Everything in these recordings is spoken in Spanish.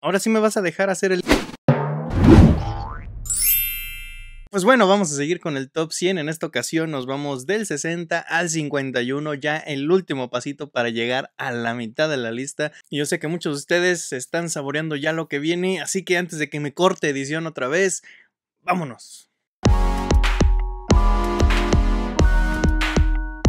Ahora sí me vas a dejar hacer el... Pues bueno, vamos a seguir con el top 100. En esta ocasión nos vamos del 60 al 51, ya el último pasito para llegar a la mitad de la lista. Y yo sé que muchos de ustedes están saboreando ya lo que viene, así que antes de que me corte edición otra vez, vámonos.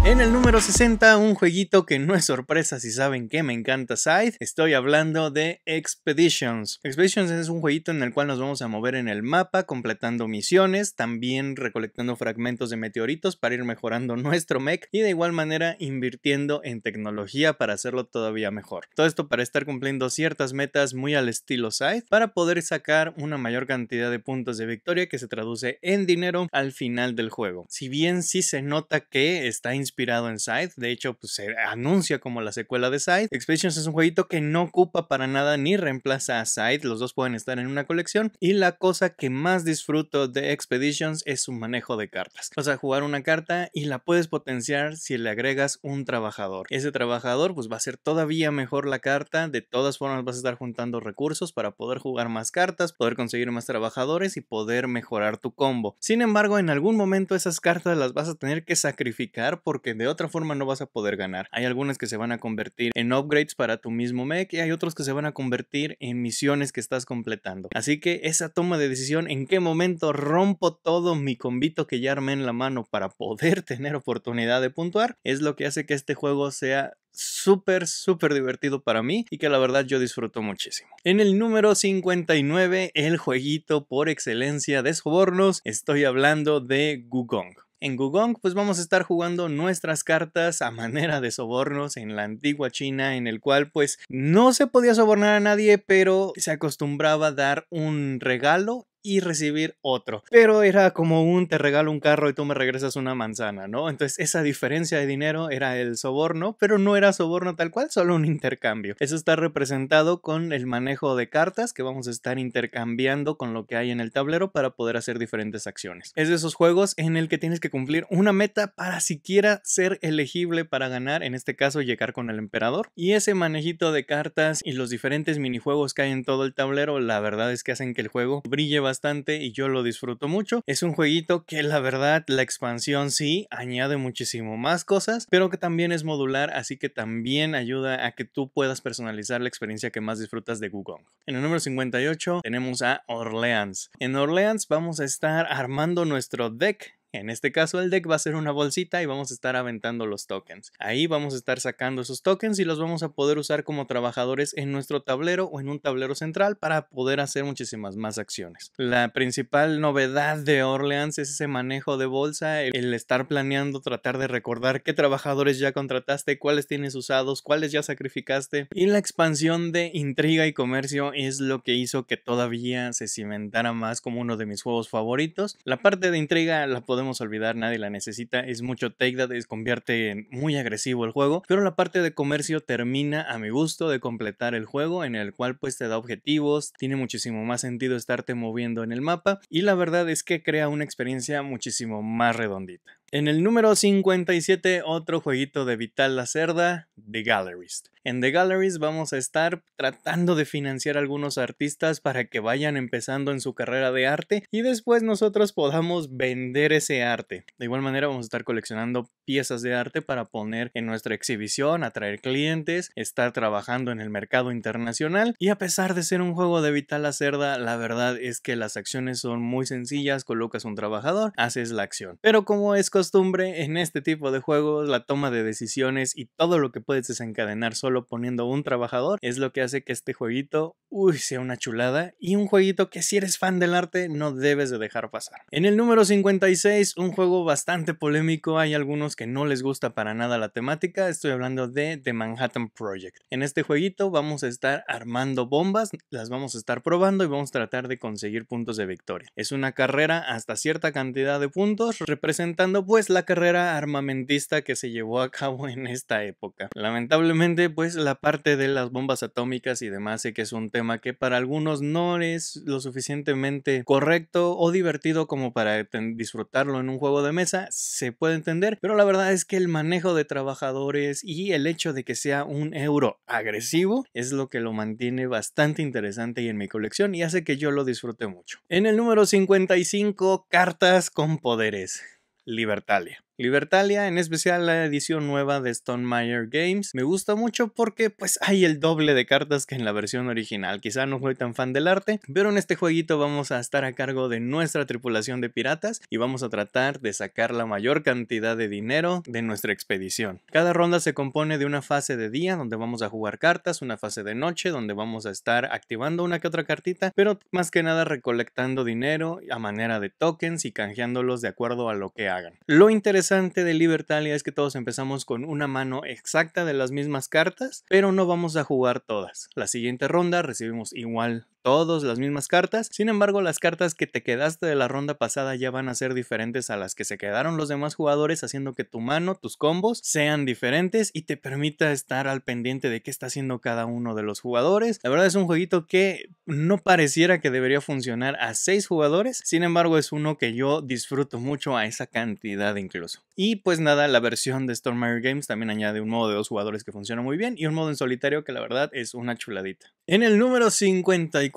En el número 60, un jueguito que no es sorpresa si saben que me encanta Scythe. Estoy hablando de Expeditions. Expeditions es un jueguito en el cual nos vamos a mover en el mapa, completando misiones, también recolectando fragmentos de meteoritos para ir mejorando nuestro mech y de igual manera invirtiendo en tecnología para hacerlo todavía mejor. Todo esto para estar cumpliendo ciertas metas muy al estilo Scythe para poder sacar una mayor cantidad de puntos de victoria que se traduce en dinero al final del juego. Si bien sí se nota que está inspirado en Scythe, de hecho pues, se anuncia como la secuela de Scythe. Expeditions es un jueguito que no ocupa para nada ni reemplaza a Scythe, los dos pueden estar en una colección, y la cosa que más disfruto de Expeditions es su manejo de cartas. Vas a jugar una carta y la puedes potenciar si le agregas un trabajador. Ese trabajador pues va a ser todavía mejor la carta, de todas formas vas a estar juntando recursos para poder jugar más cartas, poder conseguir más trabajadores y poder mejorar tu combo. Sin embargo, en algún momento esas cartas las vas a tener que sacrificar por porque de otra forma no vas a poder ganar. Hay algunas que se van a convertir en upgrades para tu mismo mech y hay otros que se van a convertir en misiones que estás completando. Así que esa toma de decisión, en qué momento rompo todo mi combito que ya armé en la mano para poder tener oportunidad de puntuar, es lo que hace que este juego sea súper divertido para mí y que la verdad yo disfruto muchísimo. En el número 59, el jueguito por excelencia de sobornos, estoy hablando de Gugong. En Gugong pues vamos a estar jugando nuestras cartas a manera de sobornos en la antigua China, en el cual pues no se podía sobornar a nadie, pero se acostumbraba a dar un regalo y recibir otro, pero era como un te regalo un carro y tú me regresas una manzana, ¿no? Entonces esa diferencia de dinero era el soborno, pero no era soborno tal cual, solo un intercambio. Eso está representado con el manejo de cartas que vamos a estar intercambiando con lo que hay en el tablero para poder hacer diferentes acciones. Es de esos juegos en el que tienes que cumplir una meta para siquiera ser elegible para ganar, en este caso llegar con el emperador, y ese manejito de cartas y los diferentes minijuegos que hay en todo el tablero, la verdad es que hacen que el juego brille bastante y yo lo disfruto mucho. Es un jueguito que la verdad la expansión sí añade muchísimo más cosas, pero que también es modular, así que también ayuda a que tú puedas personalizar la experiencia que más disfrutas de Gugong. En el número 58 tenemos a Orleans. En Orleans vamos a estar armando nuestro deck. En este caso el deck va a ser una bolsita y vamos a estar aventando los tokens. Ahí vamos a estar sacando esos tokens y los vamos a poder usar como trabajadores en nuestro tablero o en un tablero central para poder hacer muchísimas más acciones. La principal novedad de Orleans es ese manejo de bolsa, el estar planeando, tratar de recordar qué trabajadores ya contrataste, cuáles tienes usados, cuáles ya sacrificaste, y la expansión de intriga y comercio es lo que hizo que todavía se cimentara más como uno de mis juegos favoritos. La parte de intriga la podemos olvidar, nadie la necesita, es mucho take that, convierte en muy agresivo el juego, pero la parte de comercio termina a mi gusto de completar el juego, en el cual pues te da objetivos, tiene muchísimo más sentido estarte moviendo en el mapa y la verdad es que crea una experiencia muchísimo más redondita. En el número 57, otro jueguito de Vital Lacerda, The Galleries. En The Galleries vamos a estar tratando de financiar a algunos artistas para que vayan empezando en su carrera de arte y después nosotros podamos vender ese arte. De igual manera vamos a estar coleccionando piezas de arte para poner en nuestra exhibición, atraer clientes, estar trabajando en el mercado internacional, y a pesar de ser un juego de Vital Lacerda, la verdad es que las acciones son muy sencillas, colocas un trabajador, haces la acción. Pero como es costumbre en este tipo de juegos, la toma de decisiones y todo lo que puedes desencadenar solo poniendo un trabajador es lo que hace que este jueguito sea una chulada, y un jueguito que si eres fan del arte no debes de dejar pasar. En el número 56, un juego bastante polémico, hay algunos que no les gusta para nada la temática, estoy hablando de The Manhattan Project. En este jueguito vamos a estar armando bombas, las vamos a estar probando y vamos a tratar de conseguir puntos de victoria. Es una carrera hasta cierta cantidad de puntos, representando pues la carrera armamentista que se llevó a cabo en esta época. Lamentablemente pues la parte de las bombas atómicas y demás sé que es un tema que para algunos no es lo suficientemente correcto o divertido como para disfrutarlo en un juego de mesa, se puede entender, pero la verdad es que el manejo de trabajadores y el hecho de que sea un euro agresivo es lo que lo mantiene bastante interesante y en mi colección y hace que yo lo disfrute mucho. En el número 55, cartas con poderes, Libertalia. Libertalia, en especial la edición nueva de Stonemaier Games, me gusta mucho porque pues hay el doble de cartas que en la versión original. Quizá no soy tan fan del arte, pero en este jueguito vamos a estar a cargo de nuestra tripulación de piratas y vamos a tratar de sacar la mayor cantidad de dinero de nuestra expedición. Cada ronda se compone de una fase de día donde vamos a jugar cartas, una fase de noche donde vamos a estar activando una que otra cartita, pero más que nada recolectando dinero a manera de tokens y canjeándolos de acuerdo a lo que hagan. Lo interesante de Libertalia es que todos empezamos con una mano exacta de las mismas cartas, pero no vamos a jugar todas. La siguiente ronda recibimos igual todas las mismas cartas, sin embargo las cartas que te quedaste de la ronda pasada ya van a ser diferentes a las que se quedaron los demás jugadores, haciendo que tu mano, tus combos sean diferentes y te permita estar al pendiente de qué está haciendo cada uno de los jugadores. La verdad es un jueguito que no pareciera que debería funcionar a 6 jugadores, sin embargo es uno que yo disfruto mucho a esa cantidad incluso. Y pues nada, la versión de Stonemaier Games también añade un modo de 2 jugadores que funciona muy bien y un modo en solitario que la verdad es una chuladita. En el número 54,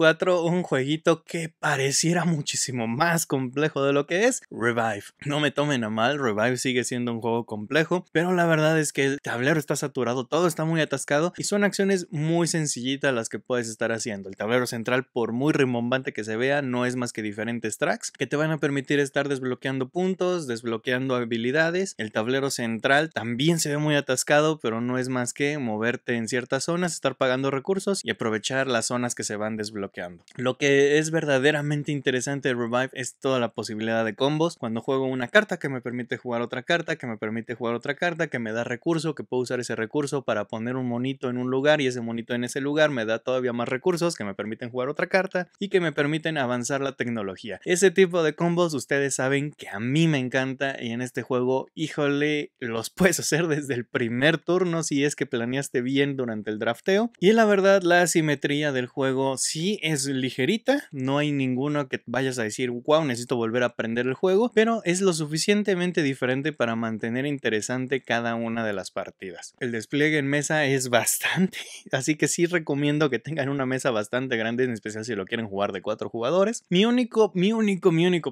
un jueguito que pareciera muchísimo más complejo de lo que es, Revive. No me tomen a mal, Revive sigue siendo un juego complejo, pero la verdad es que el tablero está saturado, todo está muy atascado y son acciones muy sencillitas las que puedes estar haciendo. El tablero central, por muy rimbombante que se vea, no es más que diferentes tracks que te van a permitir estar desbloqueando puntos, desbloqueando habilidades. El tablero central también se ve muy atascado, pero no es más que moverte en ciertas zonas, estar pagando recursos y aprovechar las zonas que se van desbloqueando. Lo que es verdaderamente interesante de Revive es toda la posibilidad de combos. Cuando juego una carta que me permite jugar otra carta, que me permite jugar otra carta, que me da recurso, que puedo usar ese recurso para poner un monito en un lugar y ese monito en ese lugar me da todavía más recursos que me permiten jugar otra carta y que me permiten avanzar la tecnología. Ese tipo de combos ustedes saben que a mí me encanta y en este juego, híjole, los puedes hacer desde el primer turno si es que planeaste bien durante el drafteo. Y la verdad, la asimetría del juego sí es ligerita, no hay ninguno que vayas a decir, wow, necesito volver a aprender el juego, pero es lo suficientemente diferente para mantener interesante cada una de las partidas. El despliegue en mesa es bastante, así que sí recomiendo que tengan una mesa bastante grande, en especial si lo quieren jugar de 4 jugadores. Mi único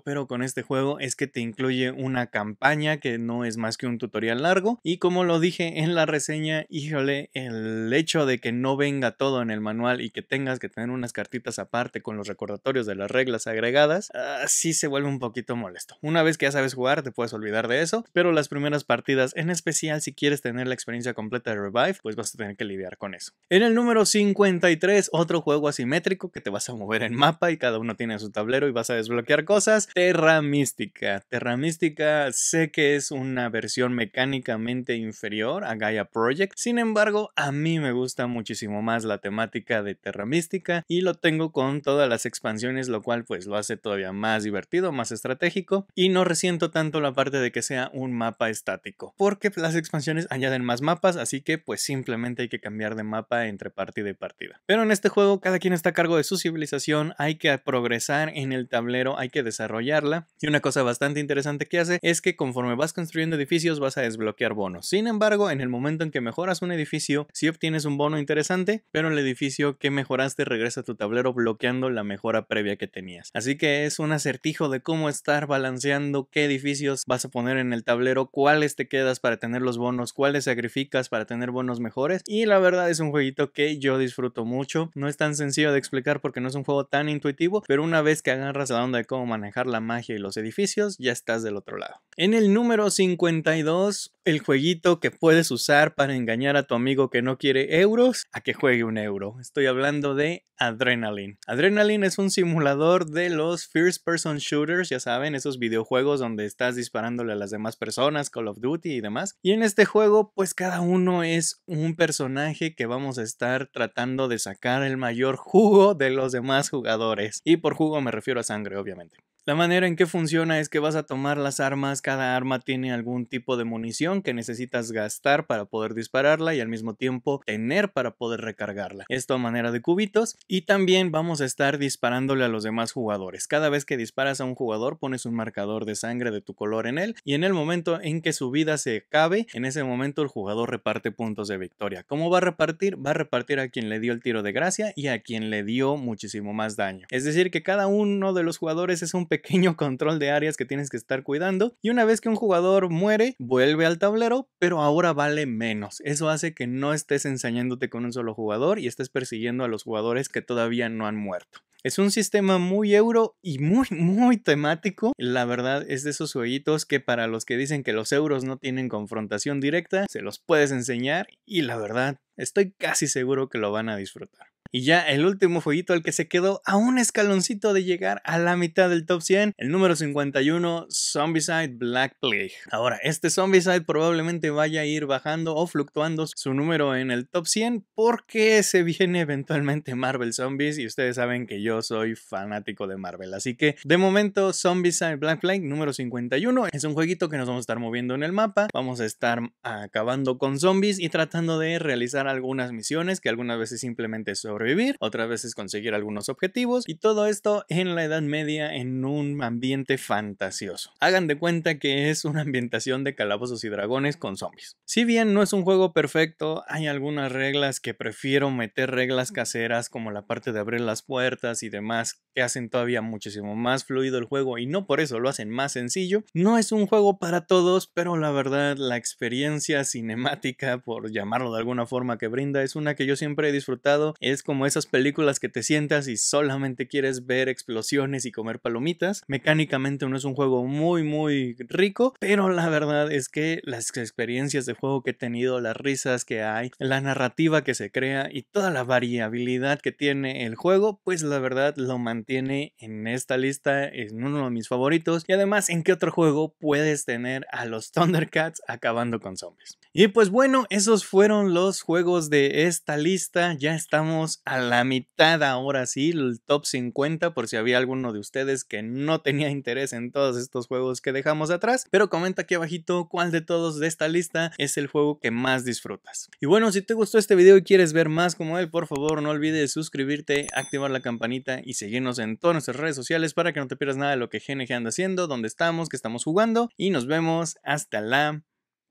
pero con este juego es que te incluye una campaña que no es más que un tutorial largo y como lo dije en la reseña, híjole, el hecho de que no venga todo en el manual y que tengas que tener unas cartitas aparte con los recordatorios de las reglas agregadas, sí se vuelve un poquito molesto. Una vez que ya sabes jugar te puedes olvidar de eso, pero las primeras partidas, en especial si quieres tener la experiencia completa de Revive, pues vas a tener que lidiar con eso. En el número 53, otro juego asimétrico que te vas a mover en mapa y cada uno tiene su tablero y vas a desbloquear cosas, Terra Mística. Terra Mística sé que es una versión mecánicamente inferior a Gaia Project, sin embargo a mí me gusta muchísimo más la temática de Terra Mística y lo tengo con todas las expansiones, lo cual pues lo hace todavía más divertido, más estratégico y no resiento tanto la parte de que sea un mapa estático porque las expansiones añaden más mapas, así que pues simplemente hay que cambiar de mapa entre partida y partida. Pero en este juego cada quien está a cargo de su civilización, hay que progresar en el tablero, hay que desarrollarla y una cosa bastante interesante que hace es que conforme vas construyendo edificios vas a desbloquear bonos. Sin embargo, en el momento en que mejoras un edificio sí obtienes un bono interesante, pero el edificio que mejoraste regresa a tu tablero bloqueando la mejora previa que tenías. Así que es un acertijo de cómo estar balanceando qué edificios vas a poner en el tablero, cuáles te quedas para tener los bonos, cuáles sacrificas para tener bonos mejores y la verdad es un jueguito que yo disfruto mucho. No es tan sencillo de explicar porque no es un juego tan intuitivo, pero una vez que agarras la onda de cómo manejar la magia y los edificios, ya estás del otro lado. En el número 52, el jueguito que puedes usar para engañar a tu amigo que no quiere euros a que juegue un euro. Estoy hablando de Adrenaline. Adrenaline es un simulador de los first person shooters, ya saben, esos videojuegos donde estás disparándole a las demás personas, Call of Duty y demás. Y en este juego pues cada uno es un personaje que vamos a estar tratando de sacar el mayor jugo de los demás jugadores. Y por jugo me refiero a sangre, obviamente. La manera en que funciona es que vas a tomar las armas, cada arma tiene algún tipo de munición que necesitas gastar para poder dispararla y al mismo tiempo tener para poder recargarla. Esto a manera de cubitos, y también vamos a estar disparándole a los demás jugadores. Cada vez que disparas a un jugador pones un marcador de sangre de tu color en él, y en el momento en que su vida se acabe, en ese momento el jugador reparte puntos de victoria. ¿Cómo va a repartir? Va a repartir a quien le dio el tiro de gracia y a quien le dio muchísimo más daño. Es decir que cada uno de los jugadores es un pequeño control de áreas que tienes que estar cuidando, y una vez que un jugador muere vuelve al tablero, pero ahora vale menos. Eso hace que no estés ensañándote con un solo jugador y estés persiguiendo a los jugadores que todavía no han muerto. Es un sistema muy euro y muy temático. La verdad es de esos jueguitos que para los que dicen que los euros no tienen confrontación directa, se los puedes enseñar y la verdad estoy casi seguro que lo van a disfrutar. Y ya el último jueguito al que se quedó a un escaloncito de llegar a la mitad del top 100, el número 51, Zombicide Black Plague. Ahora, este Zombicide probablemente vaya a ir bajando o fluctuando su número en el top 100 porque se viene eventualmente Marvel Zombies y ustedes saben que yo soy fanático de Marvel. Así que de momento Zombicide Black Plague número 51 es un jueguito que nos vamos a estar moviendo en el mapa, vamos a estar acabando con zombies y tratando de realizar algunas misiones que algunas veces simplemente son sobrevivir, otras veces conseguir algunos objetivos, y todo esto en la Edad Media en un ambiente fantasioso. Hagan de cuenta que es una ambientación de calabozos y dragones con zombies. Si bien no es un juego perfecto, hay algunas reglas que prefiero meter reglas caseras, como la parte de abrir las puertas y demás, que hacen todavía muchísimo más fluido el juego y no por eso lo hacen más sencillo. No es un juego para todos, pero la verdad la experiencia cinemática, por llamarlo de alguna forma, que brinda es una que yo siempre he disfrutado. Es como esas películas que te sientas y solamente quieres ver explosiones y comer palomitas. Mecánicamente no es un juego muy rico, pero la verdad es que las experiencias de juego que he tenido, las risas que hay, la narrativa que se crea y toda la variabilidad que tiene el juego, pues la verdad lo mantiene en esta lista, en uno de mis favoritos. Y además, ¿en qué otro juego puedes tener a los Thundercats acabando con zombies? Y pues bueno, esos fueron los juegos de esta lista. Ya estamos a la mitad, ahora sí, el top 50, por si había alguno de ustedes que no tenía interés en todos estos juegos que dejamos atrás, pero comenta aquí abajito cuál de todos de esta lista es el juego que más disfrutas. Y bueno, si te gustó este video y quieres ver más como él, por favor no olvides suscribirte, activar la campanita y seguirnos en todas nuestras redes sociales para que no te pierdas nada de lo que GNG anda haciendo, dónde estamos, qué estamos jugando, y nos vemos hasta la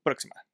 próxima.